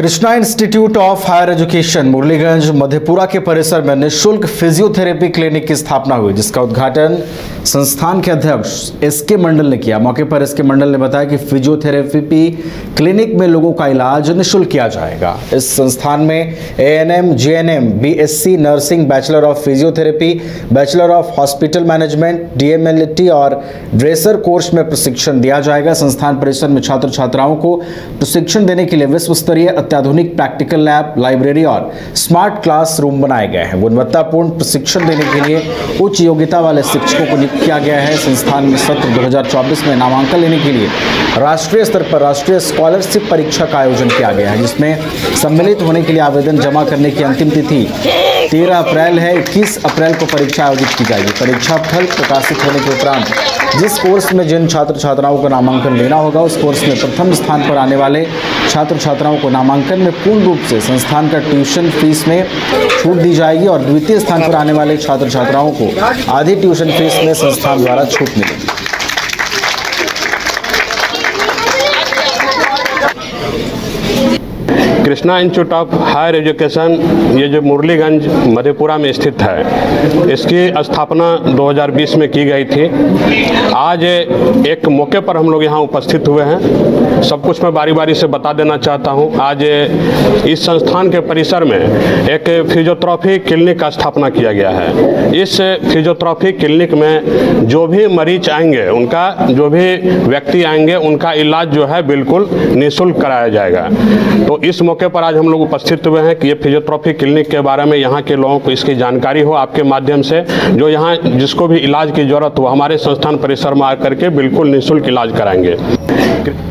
Krishna institute of higher education Murliganj Madhepura के परिसर में निःशुल्क फिजियोथेरेपी क्लिनिक की स्थापना हुई, जिसका उद्घाटन संस्थान के अध्यक्ष एस मंडल ने किया। मौके पर एस मंडल ने बताया कि फिजियोथेरेपी क्लिनिक में लोगों का इलाज निःशुल्क किया जाएगा। इस संस्थान में ANM, JNM, BSc nursing, bachelor of physiotherapy, bachelor of hospital management, DMLT और ड्रेसर कोर्स में प्रशिक्षण दिया जाएगा। संस्थान परिसर में छात्र छात्राओं को प्रशिक्षण देने के लिए विश्व स्तरीय अत्याधुनिक प्रैक्टिकल लैब, लाइब्रेरी और स्मार्ट क्लासरूम बनाए गए हैं। गुणवत्तापूर्ण प्रशिक्षण देने के लिए उच्च योग्यता वाले शिक्षकों को नियुक्त किया गया है। संस्थान में सत्र 2024 में नामांकन लेने के लिए राष्ट्रीय स्तर पर राष्ट्रीय स्कॉलरशिप परीक्षा का आयोजन किया गया है, जिसमें सम्मिलित होने के लिए आवेदन जमा करने की अंतिम तिथि 13 अप्रैल है। 21 अप्रैल को परीक्षा आयोजित की जाएगी। परीक्षा फल प्रकाशित होने के उपरांत जिस कोर्स में जिन छात्र छात्राओं को नामांकन लेना होगा, उस कोर्स में प्रथम स्थान पर आने वाले छात्र छात्राओं को नामांकन में पूर्ण रूप से संस्थान का ट्यूशन फीस में छूट दी जाएगी और द्वितीय स्थान पर आने वाले छात्र छात्राओं को आधी ट्यूशन फीस में संस्थान द्वारा छूट मिलेगी। Krishna institute of higher education ये जो मुरलीगंज मधेपुरा में स्थित है, इसकी स्थापना 2020 में की गई थी। आज एक मौके पर हम लोग यहाँ उपस्थित हुए हैं। सब कुछ मैं बारी बारी से बता देना चाहता हूँ। आज इस संस्थान के परिसर में एक फिजियोथेरेपी क्लिनिक का स्थापना किया गया है। इस फिजियोथेरेपी क्लिनिक में जो भी मरीज आएंगे, उनका जो भी व्यक्ति आएंगे, उनका इलाज जो है बिल्कुल निःशुल्क कराया जाएगा। तो इस मौके पर आज हम लोग उपस्थित हुए हैं कि ये फिजियोथेरेपी क्लिनिक के बारे में यहाँ के लोगों को इसकी जानकारी हो। आपके माध्यम से जो यहाँ जिसको भी इलाज की जरूरत हो, हमारे संस्थान परिसर में आकर के बिल्कुल निःशुल्क इलाज कराएंगे।